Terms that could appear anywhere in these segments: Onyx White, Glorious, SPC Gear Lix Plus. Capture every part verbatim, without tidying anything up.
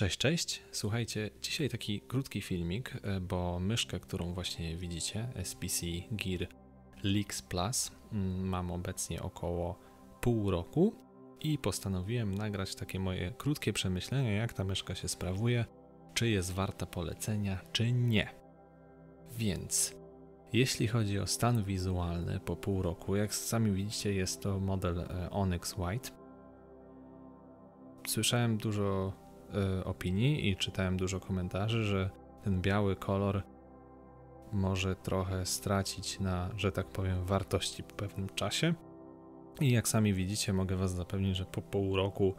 Cześć, cześć. Słuchajcie, dzisiaj taki krótki filmik, bo myszkę, którą właśnie widzicie, S P C Gear Lix Plus, mam obecnie około pół roku i postanowiłem nagrać takie moje krótkie przemyślenia, jak ta myszka się sprawuje, czy jest warta polecenia, czy nie. Więc jeśli chodzi o stan wizualny po pół roku, jak sami widzicie, jest to model Onyx White. Słyszałem dużo opinii i czytałem dużo komentarzy, że ten biały kolor może trochę stracić na, że tak powiem, wartości po pewnym czasie. I jak sami widzicie, mogę was zapewnić, że po pół roku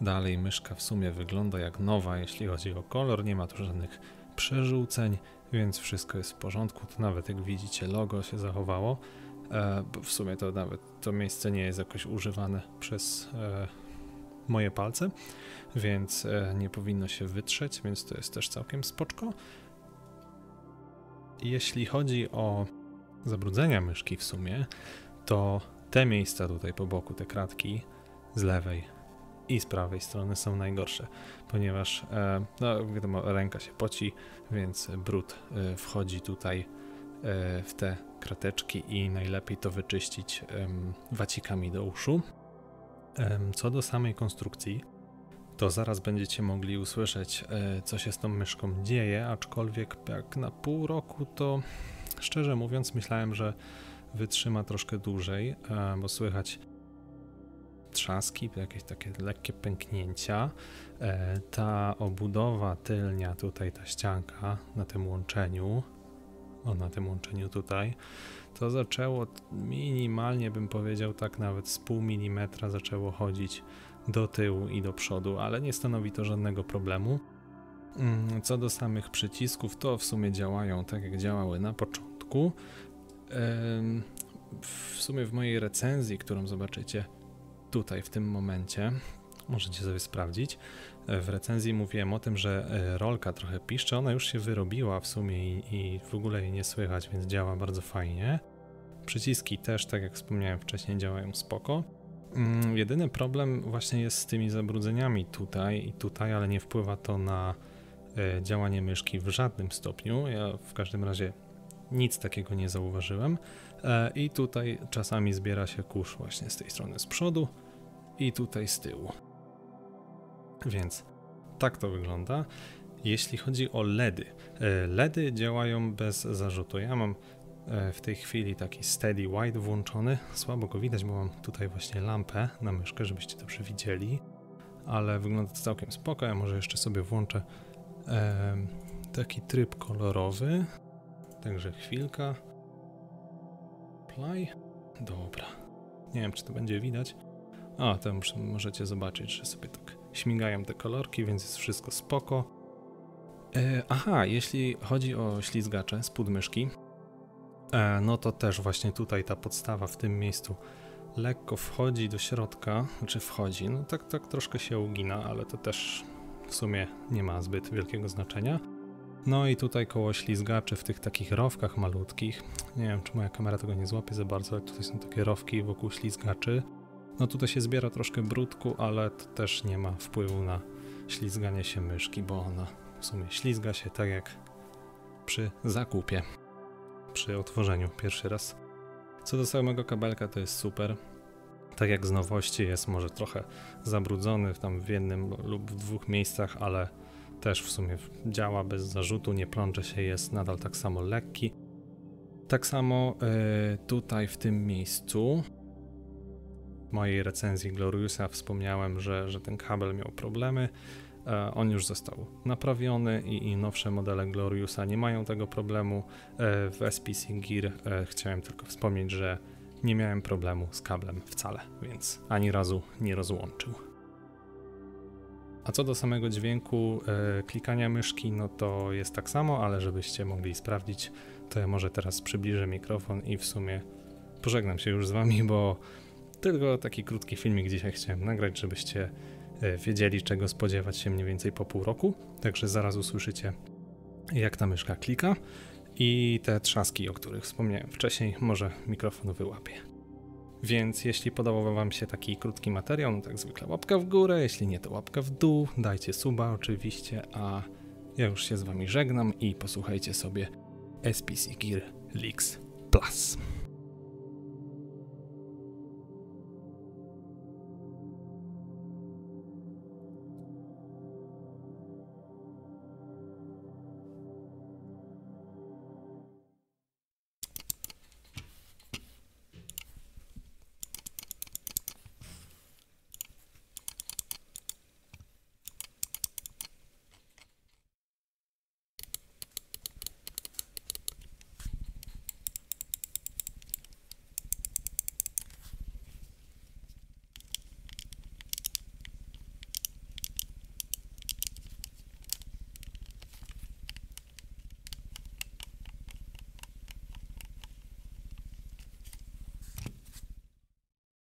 dalej myszka w sumie wygląda jak nowa, jeśli chodzi o kolor, nie ma tu żadnych przerzuceń, więc wszystko jest w porządku. To nawet jak widzicie, logo się zachowało, e, bo w sumie to nawet to miejsce nie jest jakoś używane przez e, moje palce, więc nie powinno się wytrzeć, więc to jest też całkiem spoczko. Jeśli chodzi o zabrudzenia myszki w sumie, to te miejsca tutaj po boku, te kratki z lewej i z prawej strony są najgorsze, ponieważ no, wiadomo, ręka się poci, więc brud wchodzi tutaj w te krateczki i najlepiej to wyczyścić wacikami do uszu. Co do samej konstrukcji, to zaraz będziecie mogli usłyszeć, co się z tą myszką dzieje, aczkolwiek jak na pół roku, to szczerze mówiąc myślałem, że wytrzyma troszkę dłużej, bo słychać trzaski, jakieś takie lekkie pęknięcia. Ta obudowa tylnia tutaj, ta ścianka na tym łączeniu, o, na tym łączeniu tutaj, to zaczęło minimalnie, bym powiedział, tak nawet z pół milimetra zaczęło chodzić do tyłu i do przodu, ale nie stanowi to żadnego problemu. Co do samych przycisków, to w sumie działają tak, jak działały na początku. W sumie w mojej recenzji, którą zobaczycie tutaj w tym momencie, możecie sobie sprawdzić. W recenzji mówiłem o tym, że rolka trochę piszczy, ona już się wyrobiła w sumie i, i w ogóle jej nie słychać, więc działa bardzo fajnie. Przyciski też, tak jak wspomniałem wcześniej, działają spoko. Jedyny problem właśnie jest z tymi zabrudzeniami tutaj i tutaj, ale nie wpływa to na działanie myszki w żadnym stopniu. Ja w każdym razie nic takiego nie zauważyłem. I tutaj czasami zbiera się kurz właśnie z tej strony z przodu i tutaj z tyłu. Więc tak to wygląda. Jeśli chodzi o LEDy, LEDy działają bez zarzutu. Ja mam w tej chwili taki steady white włączony. Słabo go widać, bo mam tutaj właśnie lampę na myszkę, żebyście dobrze widzieli. Ale wygląda to całkiem spoko. Ja może jeszcze sobie włączę taki tryb kolorowy. Także chwilka. Play. Dobra. Nie wiem, czy to będzie widać. A, tam możecie zobaczyć, że sobie tak śmigają te kolorki, więc jest wszystko spoko. E, aha, jeśli chodzi o ślizgacze spód myszki, e, no to też właśnie tutaj ta podstawa w tym miejscu lekko wchodzi do środka, znaczy wchodzi, no tak, tak troszkę się ugina, ale to też w sumie nie ma zbyt wielkiego znaczenia. No i tutaj koło ślizgaczy w tych takich rowkach malutkich, nie wiem, czy moja kamera tego nie złapie za bardzo, ale tutaj są takie rowki wokół ślizgaczy. No tutaj się zbiera troszkę brudku, ale to też nie ma wpływu na ślizganie się myszki, bo ona w sumie ślizga się tak jak przy zakupie, przy otworzeniu pierwszy raz. Co do samego kabelka, to jest super. Tak jak z nowości, jest może trochę zabrudzony tam w jednym lub w dwóch miejscach, ale też w sumie działa bez zarzutu, nie plącze się, jest nadal tak samo lekki. Tak samo yy, tutaj w tym miejscu. W mojej recenzji Gloriousa wspomniałem, że, że ten kabel miał problemy. E, on już został naprawiony i, i nowsze modele Gloriousa nie mają tego problemu. E, w S P C Gear e, chciałem tylko wspomnieć, że nie miałem problemu z kablem wcale, więc ani razu nie rozłączył. A co do samego dźwięku e, klikania myszki, no to jest tak samo, ale żebyście mogli sprawdzić, to ja może teraz przybliżę mikrofon i w sumie pożegnam się już z wami, bo tylko taki krótki filmik dzisiaj chciałem nagrać, żebyście wiedzieli, czego spodziewać się mniej więcej po pół roku. Także zaraz usłyszycie, jak ta myszka klika i te trzaski, o których wspomniałem wcześniej, może mikrofon wyłapie. Więc jeśli podobał wam się taki krótki materiał, no tak zwykle łapka w górę, jeśli nie to łapka w dół, dajcie suba oczywiście, a ja już się z wami żegnam i posłuchajcie sobie S P C Gear Lix Plus.